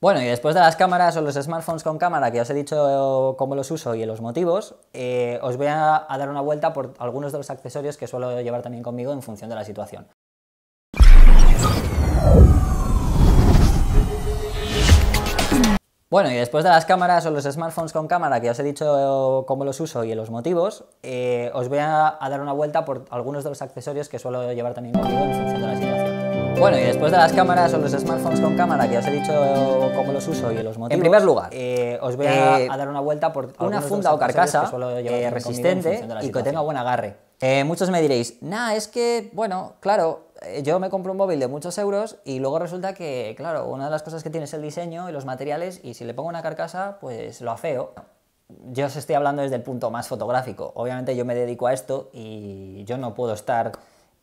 Bueno, y después de las cámaras o los smartphones con cámara, que ya os he dicho cómo los uso y los motivos, os voy a dar una vuelta por algunos de los accesorios que suelo llevar también conmigo en función de la situación. Bueno, y después de las cámaras o los smartphones con cámara, que ya os he dicho cómo los uso y los motivos, os voy a dar una vuelta por algunos de los accesorios que suelo llevar también conmigo en función de la situación. Bueno, y después de las cámaras o los smartphones con cámara, que ya os he dicho cómo los uso y los motivos... En primer lugar, os voy a dar una vuelta por una funda o carcasa resistente y que tenga buen agarre. Muchos me diréis, nah, es que, bueno, claro... Yo me compro un móvil de muchos euros y luego resulta que, claro, una de las cosas que tiene es el diseño y los materiales, y si le pongo una carcasa, pues lo afeo. Yo os estoy hablando desde el punto más fotográfico. Obviamente yo me dedico a esto y yo no puedo estar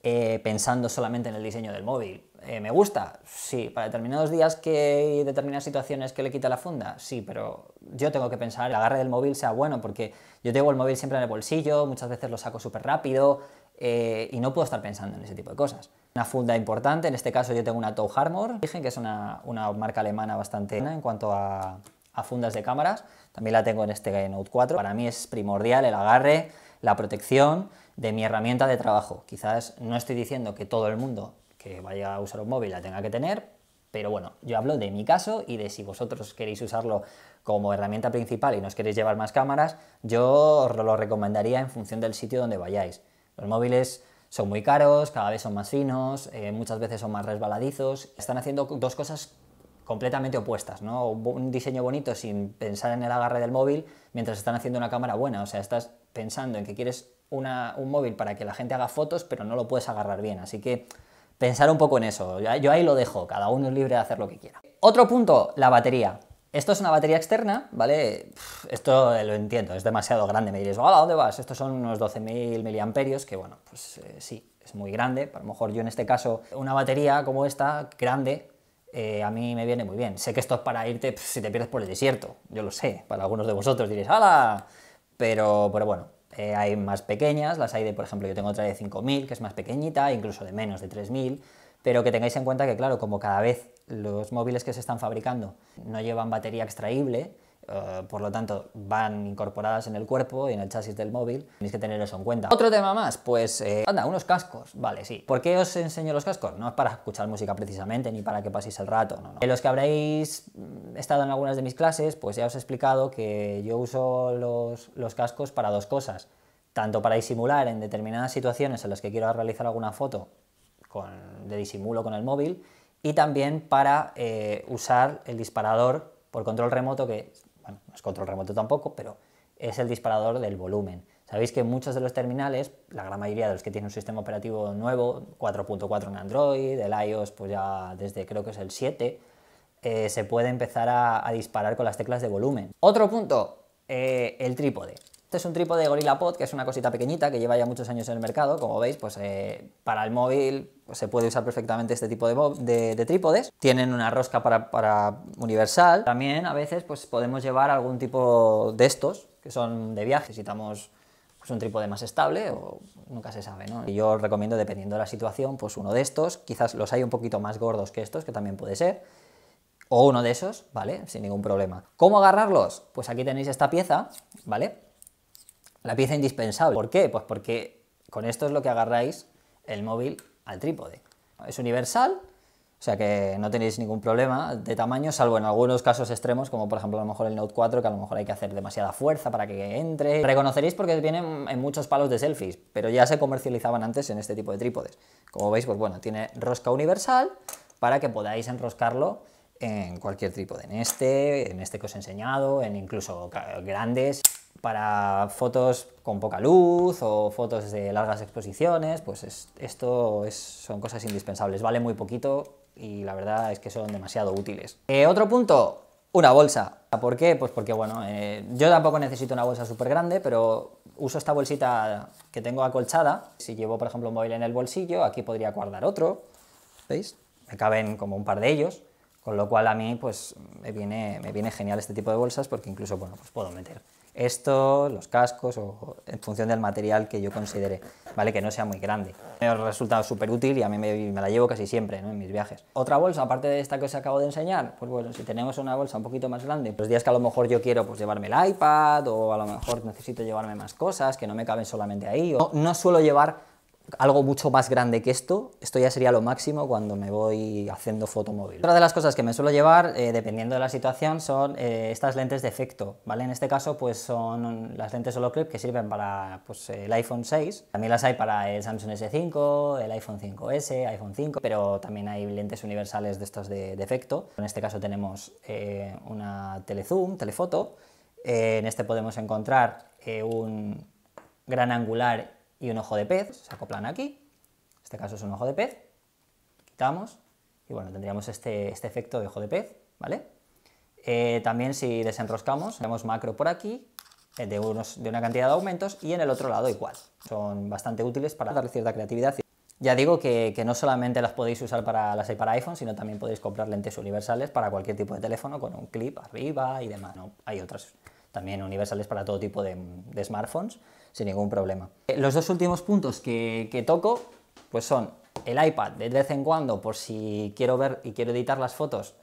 pensando solamente en el diseño del móvil. ¿Me gusta? Sí. ¿Para determinados días que determinadas situaciones que le quita la funda? Sí, pero yo tengo que pensar que el agarre del móvil sea bueno, porque yo tengo el móvil siempre en el bolsillo, muchas veces lo saco súper rápido... y no puedo estar pensando en ese tipo de cosas. Una funda importante, en este caso yo tengo una Tough Armor, dicen que es una marca alemana bastante buena en cuanto a fundas de cámaras. También la tengo en este Note 4. Para mí es primordial el agarre, la protección de mi herramienta de trabajo. Quizás no estoy diciendo que todo el mundo que vaya a usar un móvil la tenga que tener, pero bueno, yo hablo de mi caso y de si vosotros queréis usarlo como herramienta principal y no os queréis llevar más cámaras, yo os lo recomendaría en función del sitio donde vayáis. Los móviles son muy caros, cada vez son más finos, muchas veces son más resbaladizos. Están haciendo dos cosas completamente opuestas, ¿no? Un diseño bonito sin pensar en el agarre del móvil, mientras están haciendo una cámara buena. O sea, estás pensando en que quieres un móvil para que la gente haga fotos, pero no lo puedes agarrar bien. Así que pensar un poco en eso. Yo ahí lo dejo, cada uno es libre de hacer lo que quiera. Otro punto, la batería. Esto es una batería externa, ¿vale? Esto lo entiendo, es demasiado grande. Me diréis, hola, ¿dónde vas? Estos son unos 12.000 miliamperios, que bueno, pues sí, es muy grande. A lo mejor yo en este caso, una batería como esta, grande, a mí me viene muy bien. Sé que esto es para irte, si te pierdes por el desierto, yo lo sé. Para algunos de vosotros diréis, ¡hala! Pero bueno, hay más pequeñas, las hay de, por ejemplo, yo tengo otra de 5.000, que es más pequeñita, incluso de menos, de 3.000, pero que tengáis en cuenta que, claro, como cada vez los móviles que se están fabricando no llevan batería extraíble, por lo tanto van incorporadas en el cuerpo y en el chasis del móvil, tenéis que tener eso en cuenta. Otro tema más, pues anda, unos cascos, vale, sí. ¿Por qué os enseño los cascos? No es para escuchar música precisamente, ni para que paséis el rato, no, no. Los que habréis estado en algunas de mis clases, pues ya os he explicado que yo uso los cascos para dos cosas, tanto para disimular en determinadas situaciones en las que quiero realizar alguna foto de disimulo con el móvil, y también para usar el disparador por control remoto, que bueno, no es control remoto tampoco, pero es el disparador del volumen. Sabéis que muchos de los terminales, la gran mayoría de los que tienen un sistema operativo nuevo, 4.4 en Android, el iOS pues ya desde creo que es el 7, se puede empezar a disparar con las teclas de volumen. Otro punto, el trípode. Este es un trípode Gorillapod, que es una cosita pequeñita que lleva ya muchos años en el mercado. Como veis, pues para el móvil pues, se puede usar perfectamente este tipo de trípodes. Tienen una rosca para universal. También a veces pues, podemos llevar algún tipo de estos, que son de viaje. Necesitamos pues, un trípode más estable o nunca se sabe, ¿no? Y yo os recomiendo, dependiendo de la situación, pues uno de estos. Quizás los hay un poquito más gordos que estos, que también puede ser. O uno de esos, ¿vale? Sin ningún problema. ¿Cómo agarrarlos? Pues aquí tenéis esta pieza, ¿vale? La pieza indispensable. ¿Por qué? Pues porque con esto es lo que agarráis el móvil al trípode. Es universal, o sea que no tenéis ningún problema de tamaño, salvo en algunos casos extremos, como por ejemplo a lo mejor el Note 4, que a lo mejor hay que hacer demasiada fuerza para que entre. Reconoceréis porque vienen en muchos palos de selfies, pero ya se comercializaban antes en este tipo de trípodes. Como veis, pues bueno, tiene rosca universal para que podáis enroscarlo en cualquier trípode. En este que os he enseñado, en incluso grandes... Para fotos con poca luz o fotos de largas exposiciones, pues son cosas indispensables. Vale muy poquito y la verdad es que son demasiado útiles. Otro punto, una bolsa. ¿Por qué? Pues porque, bueno, yo tampoco necesito una bolsa súper grande, pero uso esta bolsita que tengo acolchada. Si llevo, por ejemplo, un móvil en el bolsillo, aquí podría guardar otro. ¿Veis? Me caben como un par de ellos. Con lo cual a mí pues me viene genial este tipo de bolsas porque incluso, bueno, pues puedo meter esto, los cascos o en función del material que yo considere, ¿vale? Que no sea muy grande. Me ha resultado súper útil y a mí me la llevo casi siempre, ¿no? En mis viajes. Otra bolsa, aparte de esta que os acabo de enseñar, pues bueno, si tenemos una bolsa un poquito más grande, los días que a lo mejor yo quiero pues llevarme el iPad o a lo mejor necesito llevarme más cosas que no me caben solamente ahí. No suelo llevar algo mucho más grande que esto. Esto ya sería lo máximo cuando me voy haciendo foto móvil. Otra de las cosas que me suelo llevar, dependiendo de la situación, son estas lentes de efecto, ¿vale? En este caso, pues son las lentes Olloclip que sirven para pues, el iPhone 6. También las hay para el Samsung S5, el iPhone 5S, iPhone 5, pero también hay lentes universales de estas de efecto. En este caso tenemos una telezoom, telefoto. En este podemos encontrar un gran angular y un ojo de pez, se acoplan aquí, en este caso es un ojo de pez, quitamos, y bueno, tendríamos este efecto de ojo de pez, ¿vale? También si desenroscamos, tenemos macro por aquí, de una cantidad de aumentos, y en el otro lado igual. Son bastante útiles para darle cierta creatividad. Ya digo que no solamente las podéis usar para iPhone, sino también podéis comprar lentes universales para cualquier tipo de teléfono, con un clip arriba y demás, ¿no? Hay otras también universales para todo tipo de smartphones, sin ningún problema. Los dos últimos puntos que toco pues son el iPad de vez en cuando, por si quiero ver y quiero editar las fotos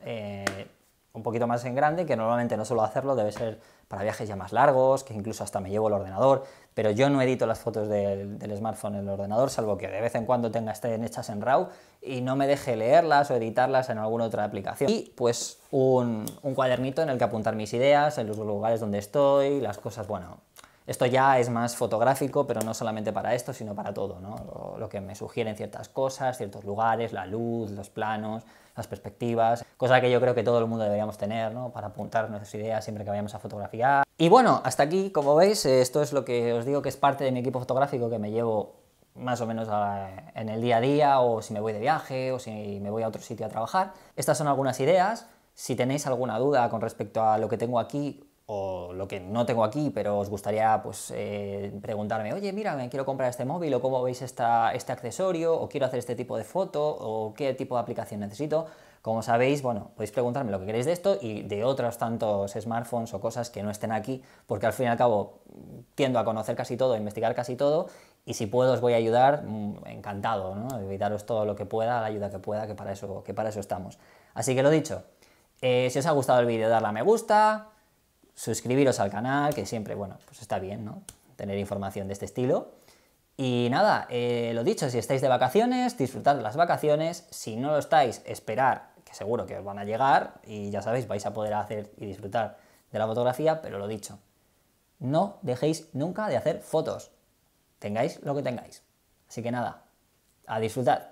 un poquito más en grande, que normalmente no suelo hacerlo, debe ser para viajes ya más largos, que incluso hasta me llevo el ordenador, pero yo no edito las fotos del smartphone en el ordenador, salvo que de vez en cuando estén hechas en RAW y no me deje leerlas o editarlas en alguna otra aplicación. Y pues un cuadernito en el que apuntar mis ideas, en los lugares donde estoy, las cosas, bueno, esto ya es más fotográfico, pero no solamente para esto, sino para todo, ¿no? Lo que me sugieren ciertas cosas, ciertos lugares, la luz, los planos, las perspectivas, cosa que yo creo que todo el mundo deberíamos tener, ¿no? Para apuntar nuestras ideas siempre que vayamos a fotografiar. Y bueno, hasta aquí, como veis, esto es lo que os digo que es parte de mi equipo fotográfico que me llevo más o menos en el día a día, o si me voy de viaje, o si me voy a otro sitio a trabajar. Estas son algunas ideas. Si tenéis alguna duda con respecto a lo que tengo aquí, o lo que no tengo aquí, pero os gustaría pues, preguntarme, oye, mira, me quiero comprar este móvil, o cómo veis este accesorio, o quiero hacer este tipo de foto, o qué tipo de aplicación necesito. Como sabéis, bueno, podéis preguntarme lo que queréis de esto y de otros tantos smartphones o cosas que no estén aquí, porque al fin y al cabo tiendo a conocer casi todo, a investigar casi todo, y si puedo os voy a ayudar, encantado, ¿no? Evitaros todo lo que pueda, la ayuda que pueda, que para eso estamos. Así que lo dicho, si os ha gustado el vídeo, darle a me gusta, suscribiros al canal, que siempre, bueno, pues está bien, ¿no? Tener información de este estilo. Y nada, lo dicho, si estáis de vacaciones, disfrutad de las vacaciones. Si no lo estáis, esperar, que seguro que os van a llegar, y ya sabéis, vais a poder hacer y disfrutar de la fotografía, pero lo dicho, no dejéis nunca de hacer fotos, tengáis lo que tengáis. Así que nada, a disfrutar.